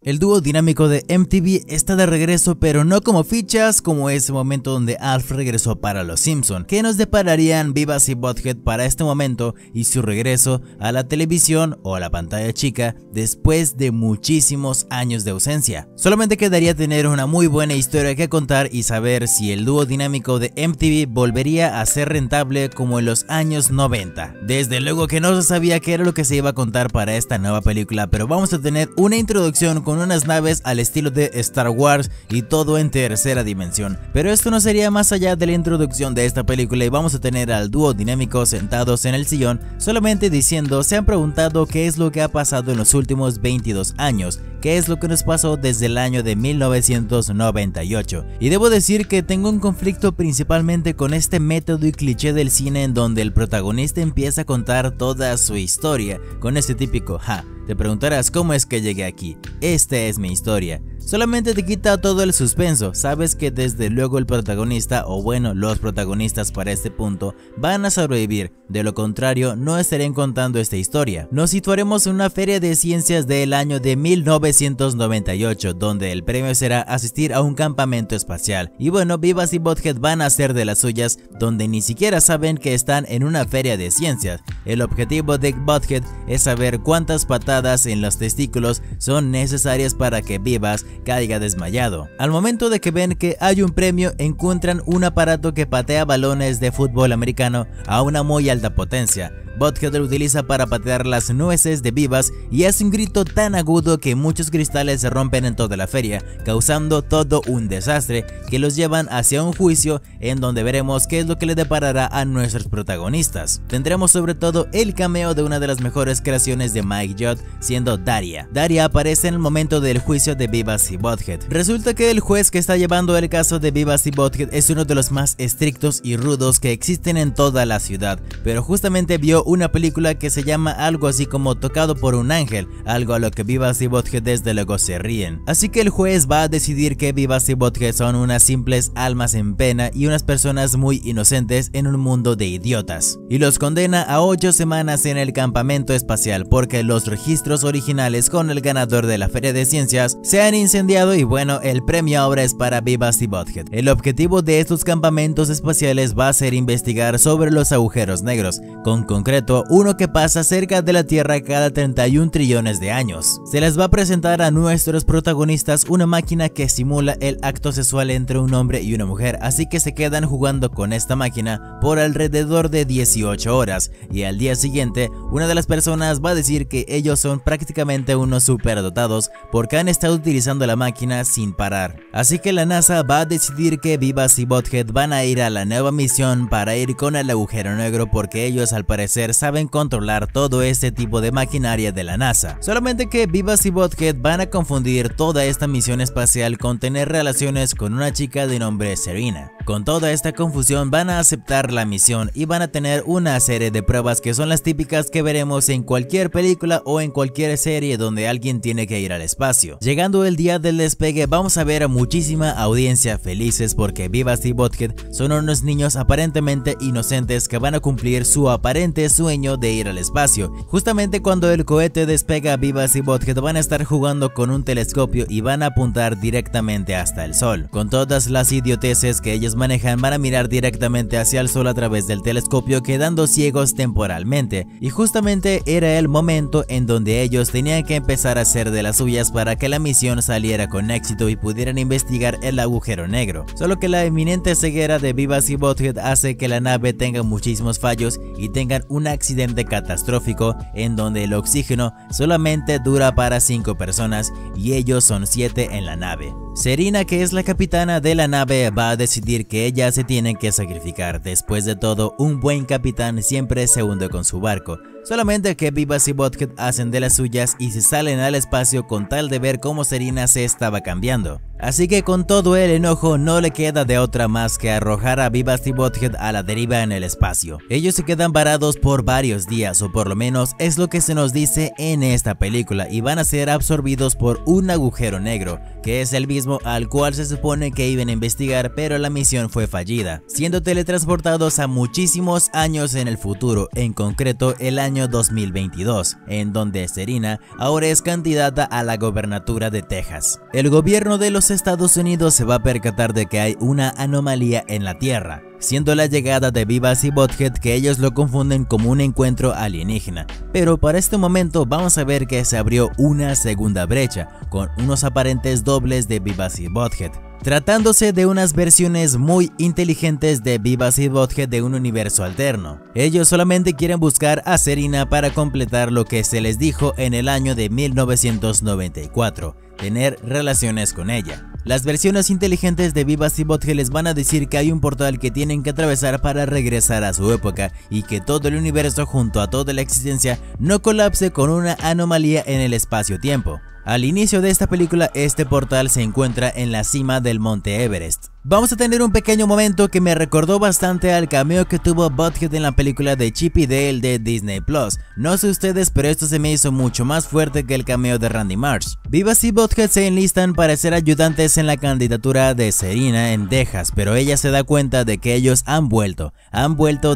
El dúo dinámico de MTV está de regreso, pero no como fichas, como ese momento donde Alf regresó para los Simpson, que nos depararían Beavis y Butthead para este momento y su regreso a la televisión o a la pantalla chica después de muchísimos años de ausencia. Solamente quedaría tener una muy buena historia que contar y saber si el dúo dinámico de MTV volvería a ser rentable como en los años 90. Desde luego que no se sabía qué era lo que se iba a contar para esta nueva película, pero vamos a tener una introducción con unas naves al estilo de Star Wars y todo en tercera dimensión. Pero esto no sería más allá de la introducción de esta película y vamos a tener al dúo dinámico sentados en el sillón solamente diciendo: se han preguntado qué es lo que ha pasado en los últimos 22 años, qué es lo que nos pasó desde el año de 1998. Y debo decir que tengo un conflicto principalmente con este método y cliché del cine en donde el protagonista empieza a contar toda su historia con este típico ja. Te preguntarás cómo es que llegué aquí, esta es mi historia. Solamente te quita todo el suspenso, sabes que desde luego el protagonista, o bueno, los protagonistas para este punto, van a sobrevivir, de lo contrario no estarían contando esta historia. Nos situaremos en una feria de ciencias del año de 1998, donde el premio será asistir a un campamento espacial. Y bueno, Beavis y Butthead van a hacer de las suyas, donde ni siquiera saben que están en una feria de ciencias. El objetivo de Butthead es saber cuántas patadas en los testículos son necesarias para que Beavis caiga desmayado. Al momento de que ven que hay un premio, encuentran un aparato que patea balones de fútbol americano a una muy alta potencia. Butthead lo utiliza para patear las nueces de Beavis y hace un grito tan agudo que muchos cristales se rompen en toda la feria, causando todo un desastre que los llevan hacia un juicio en donde veremos qué es lo que le deparará a nuestros protagonistas. Tendremos sobre todo el cameo de una de las mejores creaciones de Mike Judge, siendo Daria. Daria aparece en el momento del juicio de Beavis y Butthead. Resulta que el juez que está llevando el caso de Beavis y Butthead es uno de los más estrictos y rudos que existen en toda la ciudad, pero justamente vio una película que se llama algo así como Tocado por un ángel, algo a lo que Beavis y Butthead desde luego se ríen. Así que el juez va a decidir que Beavis y Butthead son unas simples almas en pena y unas personas muy inocentes en un mundo de idiotas. Y los condena a 8 semanas en el campamento espacial porque los registros originales con el ganador de la feria de ciencias se han incendiado y bueno, el premio ahora es para Beavis y Butthead. El objetivo de estos campamentos espaciales va a ser investigar sobre los agujeros negros, con concreto uno que pasa cerca de la Tierra cada 31 trillones de años. Se les va a presentar a nuestros protagonistas una máquina que simula el acto sexual entre un hombre y una mujer, así que se quedan jugando con esta máquina por alrededor de 18 horas y al día siguiente una de las personas va a decir que ellos son prácticamente unos superdotados porque han estado utilizando la máquina sin parar. Así que la NASA va a decidir que Beavis y Butthead van a ir a la nueva misión para ir con el agujero negro porque ellos al parecer saben controlar todo este tipo de maquinaria de la NASA. Solamente que Beavis y Butthead van a confundir toda esta misión espacial con tener relaciones con una chica de nombre Serena. Con toda esta confusión van a aceptar la misión y van a tener una serie de pruebas que son las típicas que veremos en cualquier película o en cualquier serie donde alguien tiene que ir al espacio. Llegando el día del despegue vamos a ver a muchísima audiencia felices porque Beavis y Butthead son unos niños aparentemente inocentes que van a cumplir su aparente sueño de ir al espacio. Justamente cuando el cohete despega, Beavis y Butthead van a estar jugando con un telescopio y van a apuntar directamente hasta el sol. Con todas las idioteces que ellos manejan van a mirar directamente hacia el sol a través del telescopio, quedando ciegos temporalmente, y justamente era el momento en donde ellos tenían que empezar a hacer de las suyas para que la misión saliera con éxito y pudieran investigar el agujero negro. Solo que la inminente ceguera de Beavis y Butthead hace que la nave tenga muchísimos fallos y tengan un accidente catastrófico en donde el oxígeno solamente dura para 5 personas y ellos son 7 en la nave. Serena, que es la capitana de la nave, va a decidir que ella se tiene que sacrificar. Después de todo, un buen capitán siempre se hunde con su barco. Solamente que Beavis y Butthead hacen de las suyas y se salen al espacio con tal de ver cómo Serena se estaba cambiando. Así que con todo el enojo no le queda de otra más que arrojar a Beavis y Butthead a la deriva en el espacio. Ellos se quedan varados por varios días, o por lo menos es lo que se nos dice en esta película, y van a ser absorbidos por un agujero negro, que es el mismo al cual se supone que iban a investigar, pero la misión fue fallida, siendo teletransportados a muchísimos años en el futuro, en concreto el año año 2022, en donde Serena ahora es candidata a la gobernatura de Texas. El gobierno de los Estados Unidos se va a percatar de que hay una anomalía en la Tierra, siendo la llegada de Beavis y Butthead, que ellos lo confunden como un encuentro alienígena. Pero para este momento vamos a ver que se abrió una segunda brecha, con unos aparentes dobles de Beavis y Butthead, tratándose de unas versiones muy inteligentes de Beavis y Butthead de un universo alterno. Ellos solamente quieren buscar a Serena para completar lo que se les dijo en el año de 1994, tener relaciones con ella. Las versiones inteligentes de Beavis y Butthead les van a decir que hay un portal que tienen que atravesar para regresar a su época y que todo el universo junto a toda la existencia no colapse con una anomalía en el espacio-tiempo. Al inicio de esta película, este portal se encuentra en la cima del monte Everest. Vamos a tener un pequeño momento que me recordó bastante al cameo que tuvo Butthead en la película de Chip y Dale de Disney Plus. No sé ustedes, pero esto se me hizo mucho más fuerte que el cameo de Randy Marsh. Beavis y Butthead se enlistan para ser ayudantes en la candidatura de Serena en Texas, pero ella se da cuenta de que ellos han vuelto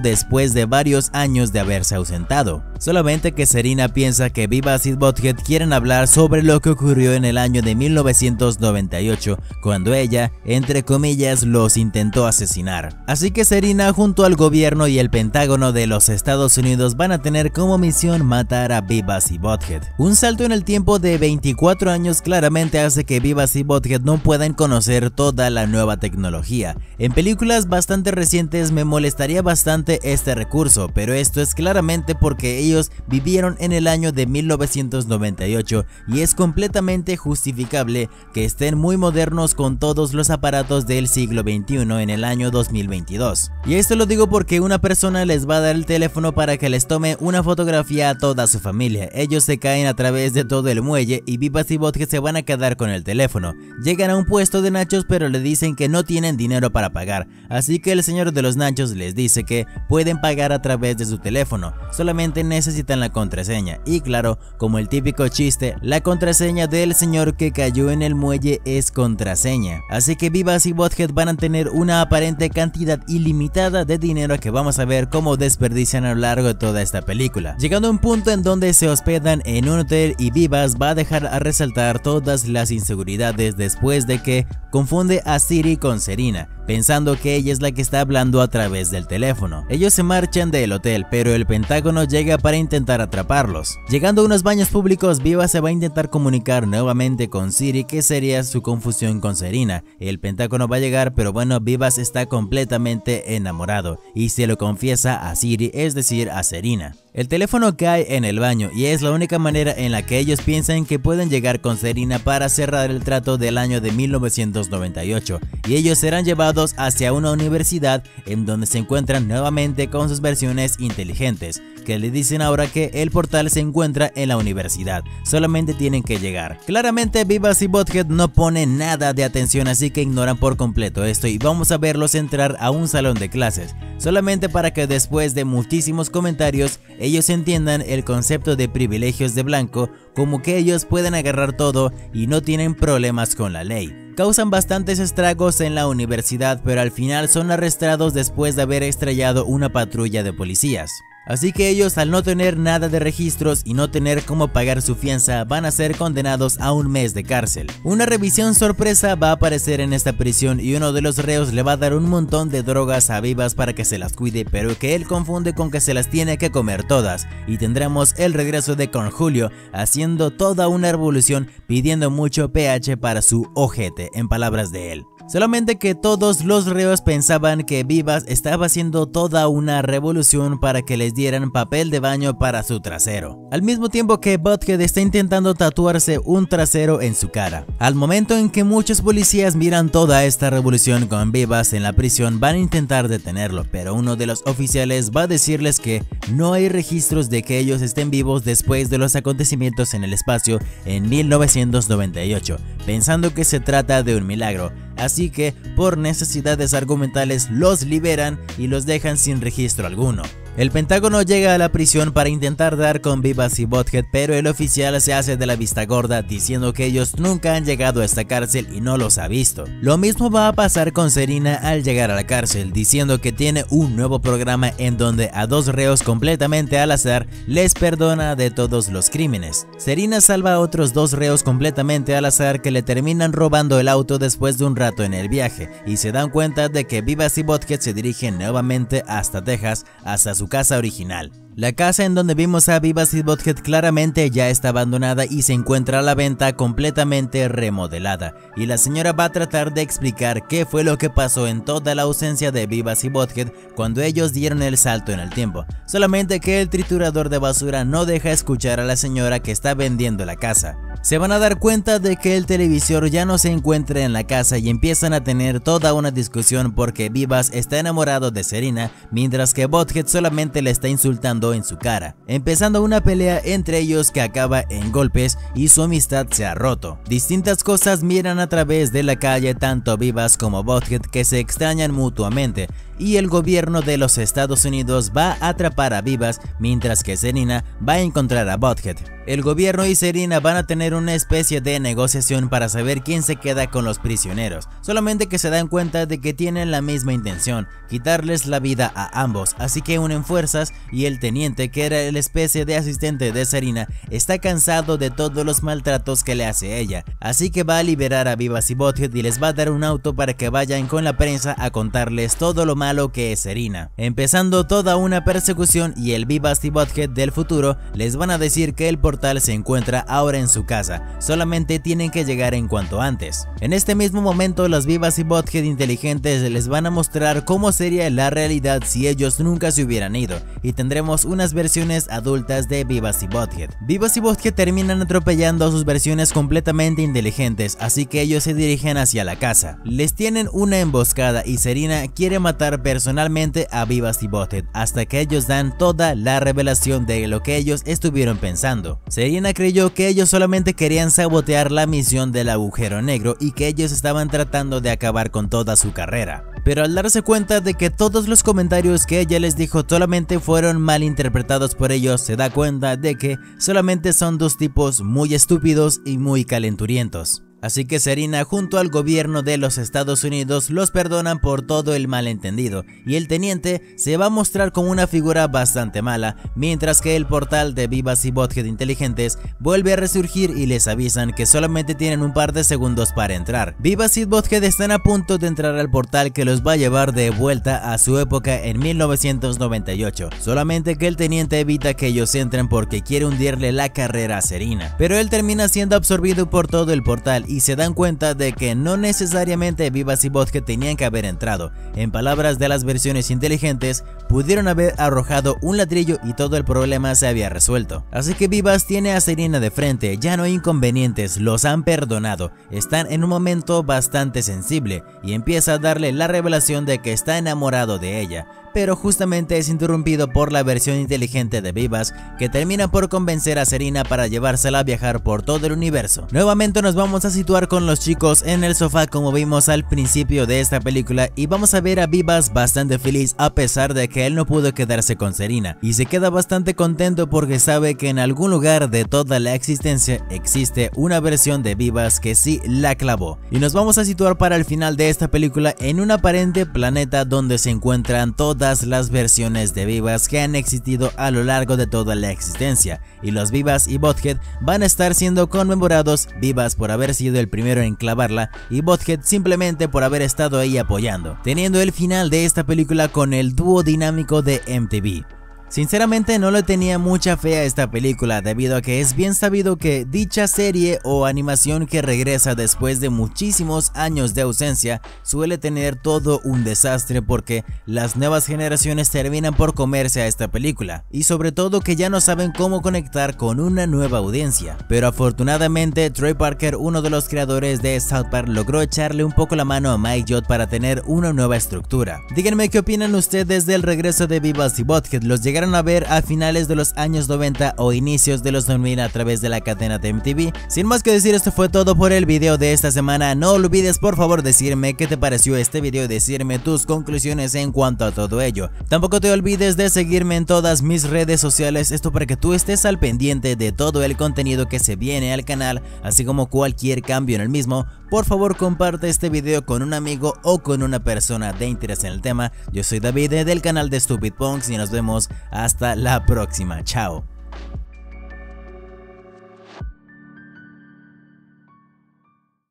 después de varios años de haberse ausentado. Solamente que Serena piensa que Beavis y Butthead quieren hablar sobre lo que ocurrió en el año de 1998, cuando ella, entre comillas, los intentó asesinar. Así que Serena junto al gobierno y el Pentágono de los Estados Unidos van a tener como misión matar a Beavis y Butthead. Un salto en el tiempo de 24 años claramente hace que Beavis y Butthead no puedan conocer toda la nueva tecnología. En películas bastante recientes me molestaría bastante este recurso, pero esto es claramente porque ellos vivieron en el año de 1998 y es completamente justificable que estén muy modernos con todos los aparatos del siglo XXI en el año 2022. Y esto lo digo porque una persona les va a dar el teléfono para que les tome una fotografía a toda su familia. Ellos se caen a través de todo el muelle y Beavis y Butthead se van a quedar con el teléfono. Llegan a un puesto de nachos, pero le dicen que no tienen dinero para pagar, así que el señor de los nachos les dice que pueden pagar a través de su teléfono, solamente necesitan la contraseña. Y claro, como el típico chiste, la contraseña del señor que cayó en el muelle es contraseña. Así que Beavis y Butthead van a tener una aparente cantidad ilimitada de dinero que vamos a ver cómo desperdician a lo largo de toda esta película, llegando a un punto en donde se hospedan en un hotel y Beavis va a dejar a resaltar todas las inseguridades después de que confunde a Siri con Serena, pensando que ella es la que está hablando a través del teléfono. Ellos se marchan del hotel, pero el Pentágono llega para intentar atraparlos. Llegando a unos baños públicos, Beavis se va a intentar comunicar nuevamente con Siri, que sería su confusión con Serena. El Pentágono va a llegar, pero bueno, Beavis está completamente enamorado y se lo confiesa a Siri, es decir, a Serena. El teléfono cae en el baño y es la única manera en la que ellos piensan que pueden llegar con Serena para cerrar el trato del año de 1998, y ellos serán llevados hacia una universidad en donde se encuentran nuevamente con sus versiones inteligentes, que le dicen ahora que el portal se encuentra en la universidad, solamente tienen que llegar. Claramente Beavis y Butthead no ponen nada de atención, así que ignoran por completo esto y vamos a verlos entrar a un salón de clases, solamente para que después de muchísimos comentarios ellos entiendan el concepto de privilegios de blanco, como que ellos pueden agarrar todo y no tienen problemas con la ley. Causan bastantes estragos en la universidad, pero al final son arrestados después de haber estrellado una patrulla de policías. Así que ellos, al no tener nada de registros y no tener cómo pagar su fianza, van a ser condenados a un mes de cárcel. Una revisión sorpresa va a aparecer en esta prisión y uno de los reos le va a dar un montón de drogas a Beavis para que se las cuide, pero que él confunde con que se las tiene que comer todas. Y tendremos el regreso de Con Julio haciendo toda una revolución, pidiendo mucho pH para su ojete, en palabras de él. Solamente que todos los reos pensaban que Beavis estaba haciendo toda una revolución para que les dieran papel de baño para su trasero, al mismo tiempo que Butthead está intentando tatuarse un trasero en su cara. Al momento en que muchos policías miran toda esta revolución con Beavis en la prisión, van a intentar detenerlo, pero uno de los oficiales va a decirles que no hay registros de que ellos estén vivos después de los acontecimientos en el espacio en 1998, pensando que se trata de un milagro. Así que por necesidades argumentales los liberan y los dejan sin registro alguno. El Pentágono llega a la prisión para intentar dar con Beavis y Butthead, pero el oficial se hace de la vista gorda diciendo que ellos nunca han llegado a esta cárcel y no los ha visto. Lo mismo va a pasar con Serena al llegar a la cárcel, diciendo que tiene un nuevo programa en donde a dos reos completamente al azar les perdona de todos los crímenes. Serena salva a otros dos reos completamente al azar que le terminan robando el auto después de un rato en el viaje y se dan cuenta de que Beavis y Butthead se dirigen nuevamente hasta Texas, hasta su casa original. La casa en donde vimos a Beavis y Butthead claramente ya está abandonada y se encuentra a la venta completamente remodelada, y la señora va a tratar de explicar qué fue lo que pasó en toda la ausencia de Beavis y Butthead cuando ellos dieron el salto en el tiempo, solamente que el triturador de basura no deja escuchar a la señora que está vendiendo la casa. Se van a dar cuenta de que el televisor ya no se encuentra en la casa y empiezan a tener toda una discusión porque Beavis está enamorado de Serena, mientras que Butthead solamente le está insultando en su cara, empezando una pelea entre ellos que acaba en golpes y su amistad se ha roto. Distintas cosas miran a través de la calle tanto Beavis como Butthead, que se extrañan mutuamente, y el gobierno de los Estados Unidos va a atrapar a Beavis, mientras que Serena va a encontrar a Butthead. El gobierno y Serena van a tener una especie de negociación para saber quién se queda con los prisioneros, solamente que se dan cuenta de que tienen la misma intención, quitarles la vida a ambos, así que unen fuerzas y el teniente, que era el especie de asistente de Serena, está cansado de todos los maltratos que le hace ella, así que va a liberar a Beavis y Butthead y les va a dar un auto para que vayan con la prensa a contarles todo lo malo que es Serena, empezando toda una persecución, y el Beavis y Butthead del futuro les van a decir que el portal se encuentra ahora en su casa, solamente tienen que llegar en cuanto antes. En este mismo momento los Beavis y Butthead inteligentes les van a mostrar cómo sería la realidad si ellos nunca se hubieran ido, y tendremos unas versiones adultas de Beavis y Butthead. Beavis y Butthead terminan atropellando a sus versiones completamente inteligentes, así que ellos se dirigen hacia la casa. Les tienen una emboscada y Serena quiere matar personalmente a Beavis y Butthead, hasta que ellos dan toda la revelación de lo que ellos estuvieron pensando. Serena creyó que ellos solamente querían sabotear la misión del agujero negro y que ellos estaban tratando de acabar con toda su carrera, pero al darse cuenta de que todos los comentarios que ella les dijo solamente fueron mal interpretados por ellos, se da cuenta de que solamente son dos tipos muy estúpidos y muy calenturientos. Así que Serena junto al gobierno de los Estados Unidos los perdonan por todo el malentendido, y el teniente se va a mostrar como una figura bastante mala, mientras que el portal de Beavis y Butthead inteligentes vuelve a resurgir y les avisan que solamente tienen un par de segundos para entrar. Beavis y Butthead están a punto de entrar al portal que los va a llevar de vuelta a su época en 1998, solamente que el teniente evita que ellos entren porque quiere hundirle la carrera a Serena, pero él termina siendo absorbido por todo el portal y se dan cuenta de que no necesariamente Beavis y Butthead tenían que haber entrado. En palabras de las versiones inteligentes, pudieron haber arrojado un ladrillo y todo el problema se había resuelto. Así que Beavis tiene a Serena de frente, ya no hay inconvenientes, los han perdonado, están en un momento bastante sensible y empieza a darle la revelación de que está enamorado de ella, pero justamente es interrumpido por la versión inteligente de Beavis, que termina por convencer a Serena para llevársela a viajar por todo el universo. Nuevamente nos vamos a situar con los chicos en el sofá como vimos al principio de esta película, y vamos a ver a Beavis bastante feliz a pesar de que él no pudo quedarse con Serena, y se queda bastante contento porque sabe que en algún lugar de toda la existencia existe una versión de Beavis que sí la clavó. Y nos vamos a situar para el final de esta película en un aparente planeta donde se encuentran todas las versiones de Beavis que han existido a lo largo de toda la existencia, y los Beavis y Butthead van a estar siendo conmemorados, Beavis por haber sido el primero en clavarla y Butthead simplemente por haber estado ahí apoyando, teniendo el final de esta película con el dúo dinámico de MTV. Sinceramente no le tenía mucha fe a esta película debido a que es bien sabido que dicha serie o animación que regresa después de muchísimos años de ausencia suele tener todo un desastre porque las nuevas generaciones terminan por comerse a esta película y sobre todo que ya no saben cómo conectar con una nueva audiencia. Pero afortunadamente Trey Parker, uno de los creadores de South Park, logró echarle un poco la mano a Mike Judge para tener una nueva estructura. Díganme qué opinan ustedes del regreso de Beavis y Butthead, los llegaron llegaron a ver a finales de los años 90 o inicios de los 2000 a través de la cadena de MTV. Sin más que decir, esto fue todo por el video de esta semana. No olvides por favor decirme qué te pareció este video y decirme tus conclusiones en cuanto a todo ello. Tampoco te olvides de seguirme en todas mis redes sociales, esto para que tú estés al pendiente de todo el contenido que se viene al canal, así como cualquier cambio en el mismo. Por favor, comparte este video con un amigo o con una persona de interés en el tema. Yo soy David del canal de Stupid Punks y nos vemos hasta la próxima. Chao.